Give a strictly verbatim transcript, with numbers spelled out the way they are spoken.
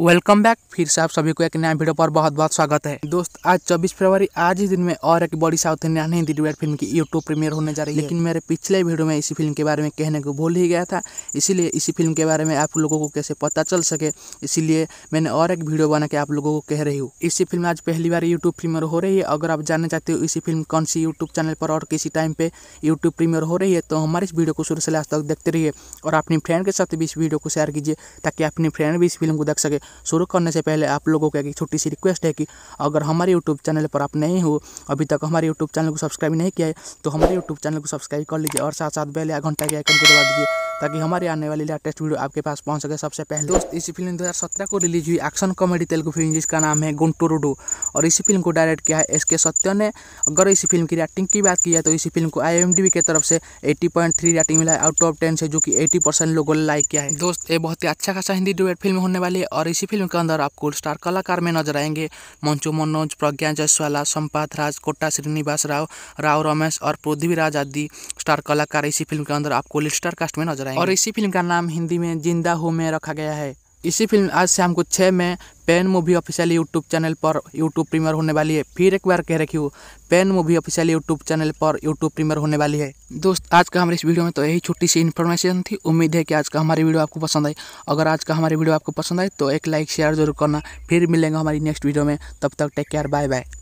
Welcome back, फिर से आप सभी को एक नया वीडियो पर बहुत बहुत स्वागत है। दोस्त, आज चौबीस फरवरी आज ही दिन में और एक बड़ी south Indian Hindi dubbed film की यूट्यूब प्रीमियर होने जा रही है। लेकिन मेरे पिछले वीडियो में इसी फिल्म के बारे में कहने को भूल ही गया था, इसीलिए इसी फिल्म के बारे में आप लोगों को कैसे पता चल सके, इसीलिए मैंने और एक वीडियो बना के आप लोगों को कह रही हूँ। इसी फिल्म आज पहली बार यूट्यूब प्रीमियर हो रही है। अगर आप जानना चाहते हो इसी फिल्म कौन सी यूट्यूब चैनल पर और किसी टाइम पर यूट्यूब प्रीमियर हो रही है, तो हमारे इस वीडियो को शुरू से लास्ट तक देखते रहिए और अपने फ्रेंड के साथ भी इस वीडियो को शेयर कीजिए ताकि अपने फ्रेंड भी इस फिल्म को देख सके। शुरू करने से पहले आप लोगों की एक छोटी सी रिक्वेस्ट है कि अगर हमारे यूट्यूब चैनल पर आप नए हो, अभी तक हमारे यूट्यूब चैनल को सब्सक्राइब नहीं किया है, तो हमारे यूट्यूब चैनल को सब्सक्राइब कर लीजिए और साथ साथ बेल या घंटा के आइकन को दबा दीजिए ताकि हमारे आने वाली लेटेस्ट वीडियो आपके पास पहुंच सके। सबसे पहले दोस्त, इसी फिल्म दो हज़ार सत्रह को रिलीज हुई एक्शन कॉमेडी तेलुगु फिल्म जिसका नाम है गुंटूरुडू और इसी फिल्म को डायरेक्ट किया है एसके सत्यन ने। अगर इसी फिल्म की रेटिंग की बात की जाए तो इसी फिल्म को आई एम डी बी की तरफ से अस्सी पॉइंट तीन रेटिंग मिला है आउट ऑफ टेन से, जो कि अस्सी परसेंट लोगों ने लाइक किया है। दोस्त, ये बहुत ही अच्छा खासा हिंदी डिबेट फिल्म होने वाली है और इसी फिल्म के अंदर आपको स्टार कलाकार में नजर आएंगे मंचू मनोज, प्रज्ञा जयसवाला, संपात राज कोटा, श्रीनिवास राव, राव रमेश और पृथ्वी राज आदि स्टार कलाकार इसी फिल्म के अंदर आपको स्टार कास्ट में नजर और इसी फिल्म का नाम हिंदी में जिंदा हो में रखा गया है। इसी फिल्म आज शाम को छः में pen movie officially YouTube channel पर यूट्यूब प्रीमियर होने वाली है। फिर एक बार कह रखी हूँ, pen movie officially YouTube channel पर यूट्यूब प्रीमियर होने वाली है। दोस्त, आज का हमारे इस वीडियो में तो यही छोटी सी इन्फॉर्मेशन थी। उम्मीद है कि आज का हमारी वीडियो आपको पसंद आई। अगर आज का हमारी वीडियो आपको पसंद आई तो एक लाइक शेयर जरूर करना। फिर मिलेंगे हमारी नेक्स्ट वीडियो में, तब तक टेक केयर, बाय बाय।